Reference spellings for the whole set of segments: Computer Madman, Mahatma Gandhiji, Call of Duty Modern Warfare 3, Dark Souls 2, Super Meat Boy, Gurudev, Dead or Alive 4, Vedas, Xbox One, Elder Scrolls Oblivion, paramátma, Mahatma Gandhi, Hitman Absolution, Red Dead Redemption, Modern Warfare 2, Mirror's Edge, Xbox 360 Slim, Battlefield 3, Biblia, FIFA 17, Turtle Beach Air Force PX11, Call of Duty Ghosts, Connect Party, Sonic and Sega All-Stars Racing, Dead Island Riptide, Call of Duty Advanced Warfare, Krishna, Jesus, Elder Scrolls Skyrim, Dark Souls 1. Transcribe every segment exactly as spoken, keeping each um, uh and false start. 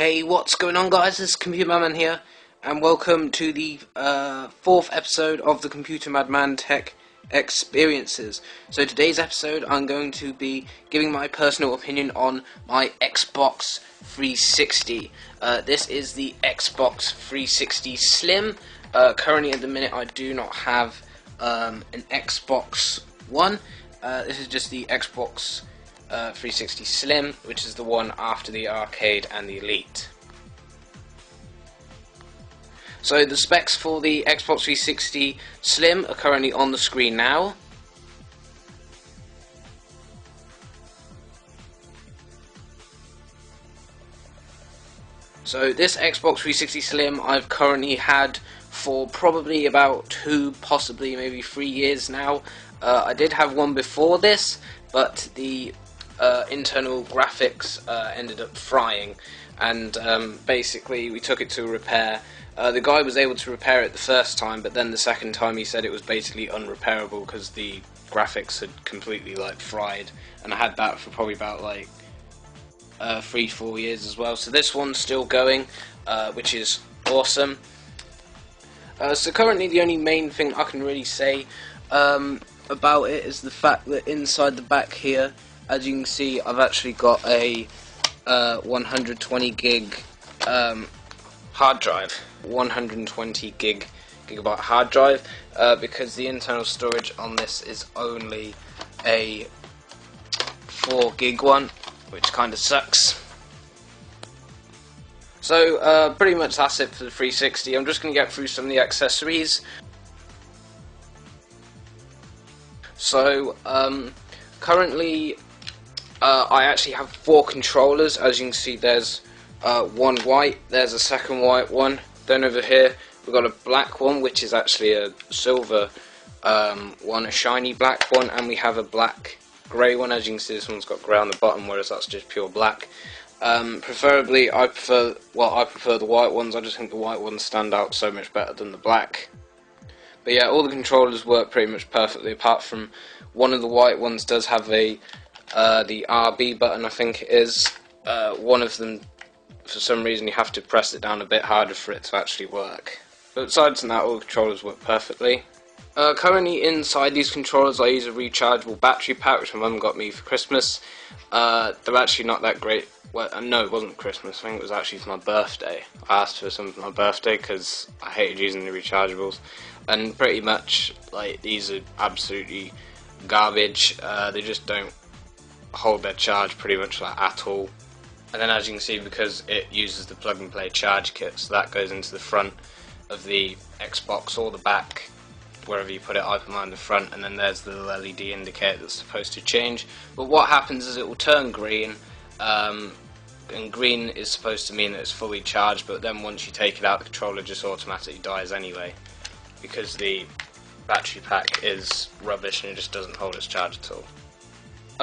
Hey, what's going on, guys? This is Computer Madman here, and welcome to the uh, fourth episode of the Computer Madman Tech Experiences. So today's episode, I'm going to be giving my personal opinion on my Xbox three sixty. Uh, this is the Xbox three sixty Slim. Uh, currently, at the minute, I do not have um, an Xbox One. Uh, this is just the Xbox Uh, three sixty Slim, which is the one after the Arcade and the Elite. So the specs for the Xbox three sixty Slim are currently on the screen now. So this Xbox three sixty Slim I've currently had for probably about two, possibly maybe three years now. Uh, I did have one before this, but the Uh, internal graphics uh, ended up frying, and um, basically we took it to repair. Uh, the guy was able to repair it the first time, but then the second time he said it was basically unrepairable because the graphics had completely like fried, and I had that for probably about like uh, three, four years as well. So this one's still going, uh, which is awesome. Uh, so currently the only main thing I can really say um, about it is the fact that inside the back here, as you can see, I've actually got a uh, one hundred twenty gig um, hard drive, one hundred twenty gig gigabyte hard drive, uh, because the internal storage on this is only a four gig one, which kind of sucks. So uh, pretty much that's it for the three sixty. I'm just going to get through some of the accessories. So um, currently, Uh, I actually have four controllers. As you can see, there's uh, one white, there's a second white one, then over here we've got a black one, which is actually a silver um, one, a shiny black one, and we have a black grey one. As you can see, this one's got grey on the bottom, whereas that's just pure black. Um, preferably, I prefer, well, I prefer the white ones. I just think the white ones stand out so much better than the black. But yeah, all the controllers work pretty much perfectly, apart from one of the white ones does have a Uh, the R B button, I think it is. Uh, one of them, for some reason, you have to press it down a bit harder for it to actually work. But besides that, all controllers work perfectly. Uh, currently inside these controllers I use a rechargeable battery pack, which my mum got me for Christmas. Uh, they're actually not that great. Well, no, it wasn't Christmas, I think it was actually for my birthday. I asked for some for my birthday because I hated using the rechargeables. And pretty much, like, these are absolutely garbage. Uh, they just don't hold their charge pretty much like at all. And then, as you can see, because it uses the plug and play charge kit, so that goes into the front of the Xbox or the back, wherever you put it. I put mine in the front, and then there's the little L E D indicator that's supposed to change. But what happens is it will turn green, um, and green is supposed to mean that it's fully charged, but then once you take it out, the controller just automatically dies anyway, because the battery pack is rubbish and it just doesn't hold its charge at all.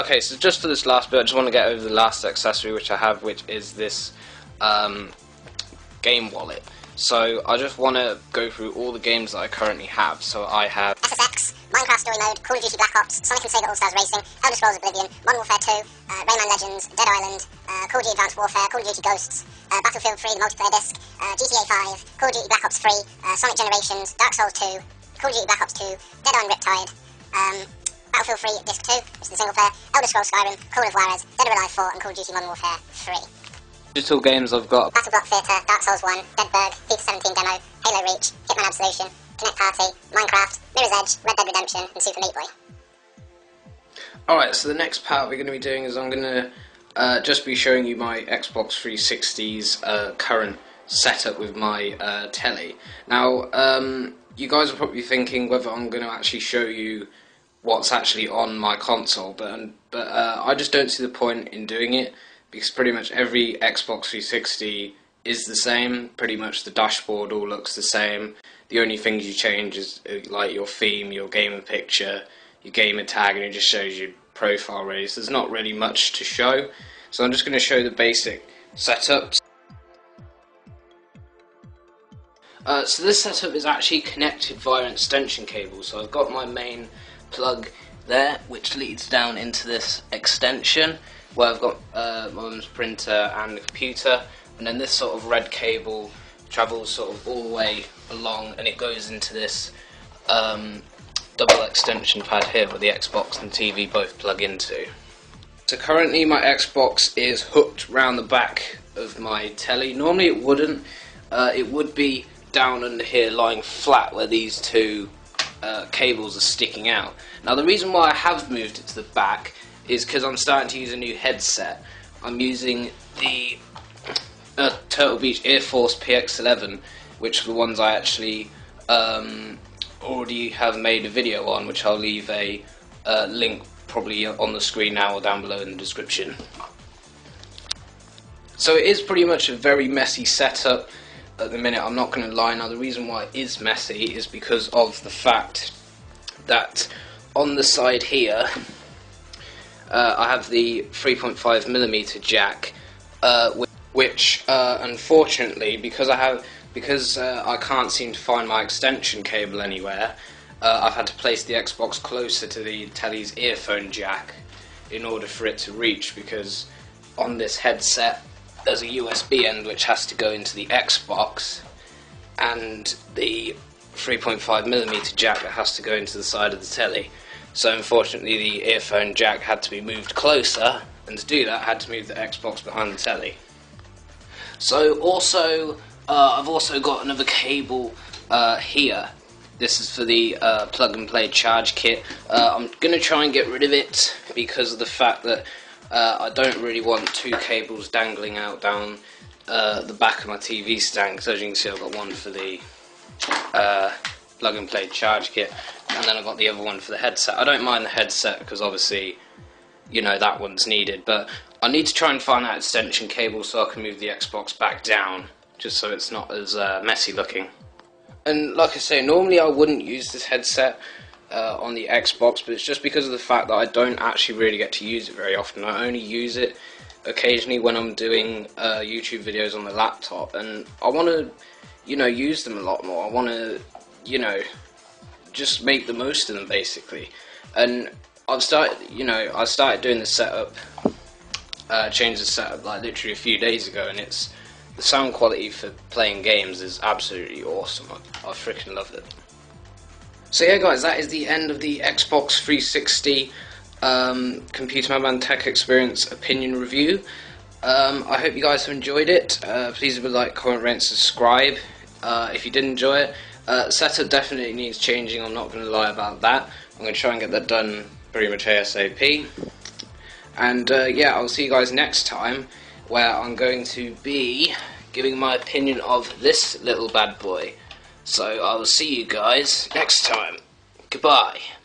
Okay, so just for this last bit, I just want to get over the last accessory which I have, which is this um, game wallet. So I just want to go through all the games that I currently have. So I have S S X, Minecraft Story Mode, Call of Duty Black Ops, Sonic and Sega All-Stars Racing, Elder Scrolls Oblivion, Modern Warfare two, uh, Rayman Legends, Dead Island, uh, Call of Duty Advanced Warfare, Call of Duty Ghosts, uh, Battlefield three, the multiplayer disc, uh, G T A five, Call of Duty Black Ops three, uh, Sonic Generations, Dark Souls two, Call of Duty Black Ops two, Dead Island Riptide, um, Battlefield three Disc two, which is the single player, Elder Scrolls Skyrim, Call of Juarez, Dead or Alive four, and Call of Duty Modern Warfare three. Digital games I've got: Battle Block Theater, Dark Souls one, Deadburg, FIFA seventeen Demo, Halo Reach, Hitman Absolution, Connect Party, Minecraft, Mirror's Edge, Red Dead Redemption, and Super Meat Boy. Alright, so the next part we're going to be doing is I'm going to uh, just be showing you my Xbox three sixty's uh, current setup with my uh, telly. Now, um, you guys are probably thinking whether I'm going to actually show you what's actually on my console, but but uh, I just don't see the point in doing it, because pretty much every Xbox three sixty is the same. Pretty much the dashboard all looks the same. The only things you change is like your theme, your gamer picture, your gamer tag, and it just shows your profile really. So there's not really much to show. So I'm just going to show the basic setups. Uh, so this setup is actually connected via an extension cable. So I've got my main plug there, which leads down into this extension where I've got uh, my mum's printer and the computer. and then this sort of red cable travels sort of all the way along, and it goes into this um, double extension pad here where the Xbox and T V both plug into. So currently my Xbox is hooked round the back of my telly. Normally it wouldn't, uh, it would be down under here lying flat where these two uh, cables are sticking out. Now the reason why I have moved it to the back is because I'm starting to use a new headset. I'm using the uh, Turtle Beach Air Force P X eleven, which are the ones I actually um, already have made a video on, which I'll leave a uh, link probably on the screen now or down below in the description. So it is pretty much a very messy setup at the minute, I'm not going to lie. Now the reason why it is messy is because of the fact that on the side here uh, I have the three point five millimeter jack, uh, which uh, unfortunately because I have because uh, I can't seem to find my extension cable anywhere, Uh, I've had to place the Xbox closer to the telly's earphone jack in order for it to reach, because on this headset there's a U S B end which has to go into the Xbox, and the three point five millimeter jack that has to go into the side of the telly. So unfortunately the earphone jack had to be moved closer, and to do that I had to move the Xbox behind the telly. So also, uh, I've also got another cable uh, here. This is for the uh, plug and play charge kit. Uh, I'm going to try and get rid of it because of the fact that uh, I don't really want two cables dangling out down uh, the back of my T V stand. So as you can see, I've got one for the uh, plug and play charge kit, and then I've got the other one for the headset. I don't mind the headset because obviously, you know, that one's needed, but I need to try and find that extension cable so I can move the Xbox back down, just so it's not as uh, messy looking. And like I say, normally I wouldn't use this headset uh, on the Xbox, but it's just because of the fact that I don't actually really get to use it very often. I only use it occasionally when I'm doing uh, YouTube videos on the laptop, and I want to, you know, use them a lot more. I want to, you know, just make the most of them, basically. And I've started, you know, I started doing the setup, uh, changed the setup like literally a few days ago, and it's... the sound quality for playing games is absolutely awesome. I, I freaking love it. So yeah guys, that is the end of the Xbox three sixty um, Computer Madman Tech Experience opinion review. Um, I hope you guys have enjoyed it. Uh, please leave a like, comment, rate and subscribe uh, if you did enjoy it. Uh, setup definitely needs changing, I'm not going to lie about that. I'm going to try and get that done pretty much ASAP. And uh, yeah, I'll see you guys next time, where I'm going to be giving my opinion of this little bad boy. So I will see you guys next time. Goodbye.